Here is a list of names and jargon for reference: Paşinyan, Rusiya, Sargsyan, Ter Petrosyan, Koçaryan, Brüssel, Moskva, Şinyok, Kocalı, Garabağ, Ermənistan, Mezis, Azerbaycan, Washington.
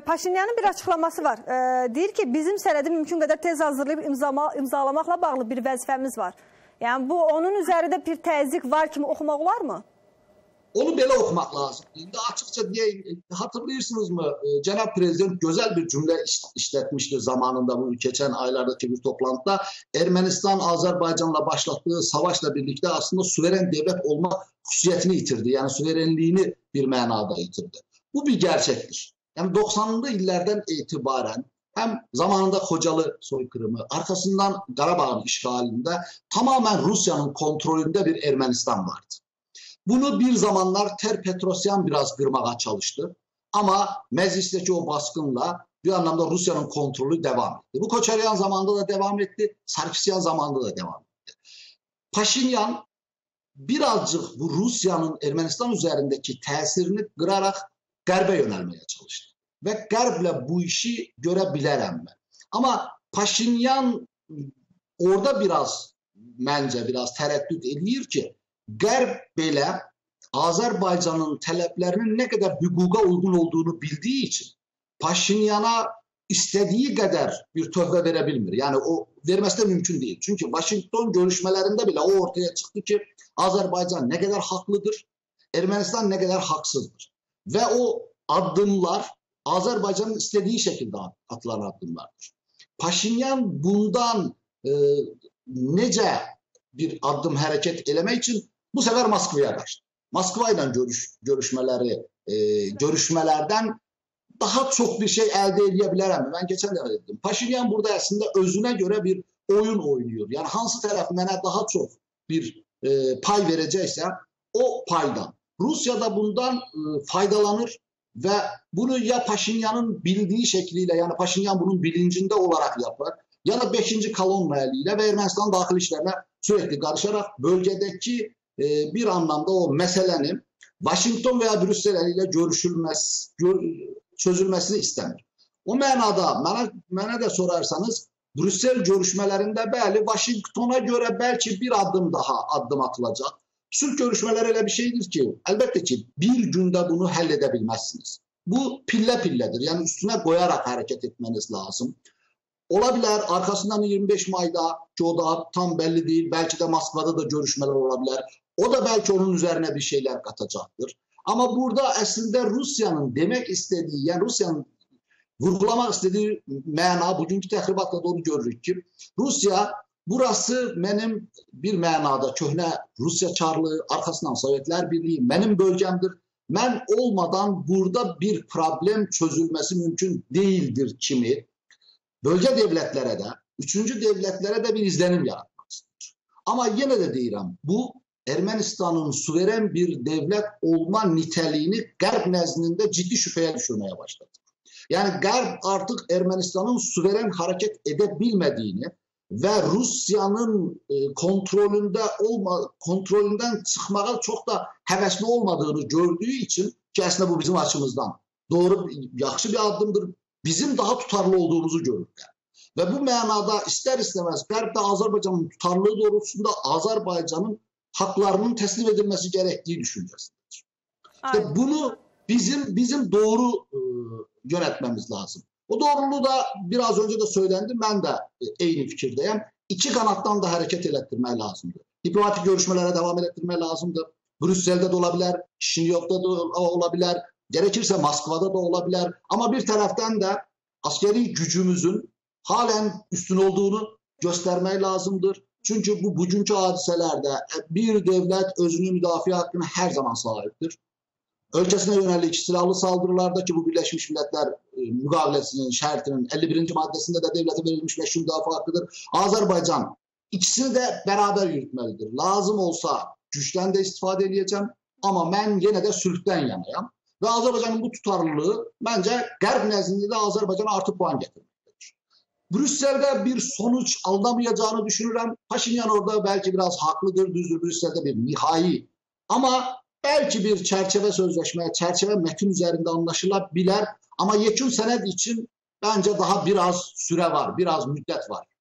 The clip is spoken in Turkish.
Paşinyanın bir açıqlaması var. Deyir ki, bizim sənədi mümkün qədər tez hazırlayıb imzalamaqla bağlı bir vəzifəmiz var. Yəni bu onun üzərində bir təzyiq var kimi oxumaq olarmı? Onu belə oxumaq lazım. İndi açıqca deyim, hatırlayırsınızmı? Cənab Prezident gözəl bir cümlə işlətmişdi zamanında bu keçən aylardakı bir toplantıda. Ermənistan Azərbaycanla başlattığı savaşla birlikdə aslında suveren devlet olma xüsusiyyətini itirdi. Yəni suverenliğini bir mənada itirdi. Bu bir gerçektir. Yani 90'lı illerden itibaren hem zamanında Kocalı soykırımı, arkasından Garabağ'ın işgalinde tamamen Rusya'nın kontrolünde bir Ermenistan vardı. Bunu bir zamanlar Ter Petrosyan biraz kırmaya çalıştı. Ama Mezis'teki o baskınla bir anlamda Rusya'nın kontrolü devam etti. Bu Koçaryan zamanında da devam etti, Sargsyan zamanında da devam etti. Paşinyan birazcık bu Rusya'nın Ermenistan üzerindeki tesirini kırarak Qərbə yönelmeye çalıştı. Ve Qərblə bu işi görebilirim ben. Ama Paşinyan orada biraz, bence biraz tereddüt edilir ki, Qərb belə Azərbaycanın tələblərinin nə qədər hüquqa uyğun olduğunu bildiği için Paşinyana istediği qədər bir tövbə verə bilmir. Yani o verməsi də mümkün değil. Çünki Washington görüşmelerinde bile o ortaya çıktı ki, Azərbaycan nə qədər haqlıdır, Ermənistan nə qədər haqsızdır. Ve o adımlar Azərbaycanın istediği şekilde atılan adımlardır. Paşinyan bundan necə bir adım hareket eləmək için bu sefer Moskva'ya kaçtı. Moskva ile görüşmelerden daha çok bir şey elde edebilirim. Ben geçen de dedim. Paşinyan burada aslında özüne göre bir oyun oynuyor. Yani hansı tarafından daha çok bir pay verecekse o paydan. Rusya da bundan faydalanır ve bunu ya Paşinyan'ın bildiği şekliyle, yani Paşinyan bunun bilincinde olarak yapar, ya da 5. kolon eliyle ve Ermenistan daxili işlerine sürekli karışarak bölgedeki bir anlamda o meselenin Washington veya Brüssel eliyle çözülmesini istemir. O mənada, mənə de sorarsanız, Brüssel görüşmelerinde belli Washington'a göre belki bir adım daha atılacak. Sülh görüşmeleri öyle bir şeydir ki, elbette ki bir günde bunu halledebilmezsiniz. Bu pille pilledir. Yani üstüne koyarak hareket etmeniz lazım. Olabilir arkasından 25 May'da, ki o da tam belli değil. Belki de Moskva'da da görüşmeler olabilir. O da belki onun üzerine bir şeyler katacaktır. Ama burada aslında Rusya'nın demek istediği, yani Rusya'nın vurgulamak istediği məna, bugünkü təxribatla da onu görürük ki, Rusya, burası mənim bir mənada köhnə Rusya çarlığı, arkasından Sovetler Birliği mənim bölgəmdir. Mən olmadan burada bir problem çözülmesi mümkün değildir kimi bölge devletlere de, üçüncü devletlere de bir izlenim yaratmak istiyor. Ama yine de deyirəm, bu Ermenistan'ın suveren bir devlet olma niteliğini Qərb nezdinde ciddi şüpheye düşürmeye başladı. Yani Qərb artık Ermenistan'ın suveren hareket edebilmediğini ve Rusya'nın kontrolünden çıkmaya çok da hevesli olmadığını gördüğü için, ki aslında bu bizim açımızdan doğru, yaxşı bir adımdır, bizim daha tutarlı olduğumuzu görürler. Ve bu mənada ister istemez Qərb də Azərbaycanın tutarlılığı doğrultusunda Azərbaycanın haklarının teslim edilmesi gerektiği düşüncesindir. İşte bunu bizim doğru yönetmemiz lazım. O doğruluğu da biraz önce de söylendi. Ben de eyni fikirdeyim. İki kanattan da hareket ettirmək lazımdır. Diplomatik görüşmelere devam ettirmək lazımdır. Brüssel'de de olabilir, Şinyok'ta da olabilir, gerekirse Moskva'da da olabilir. Ama bir taraftan da askeri gücümüzün halen üstün olduğunu göstermək lazımdır. Çünkü bu bugünkü hadiselerde bir devlet özünü müdafiə hakkına her zaman sahiptir. Ölkəsinə yönelik silahlı saldırılarda, ki bu Birleşmiş Milletler müqaviləsinin şərtinin 51. maddesinde de devlete verilmiş meşru müdafiə hakkıdır. Azerbaycan ikisini de beraber yürütmelidir. Lazım olsa güçten de istifadə edeceğim, ama mən yenə de sülhdən yanayam. Ve Azerbaycanın bu tutarlılığı bence Qərb nezdinde de Azerbaycan'a artı puan getirmektedir. Brüssel'de bir sonuç alınamayacağını düşünürəm. Paşinyan orada belki biraz haklıdır, düzdür. Brüssel'de bir nihai, ama belki bir çerçeve sözleşmeye, çerçeve metin üzerinde anlaşılabilir, ama yekun senet için bence daha biraz süre var, biraz müddet var.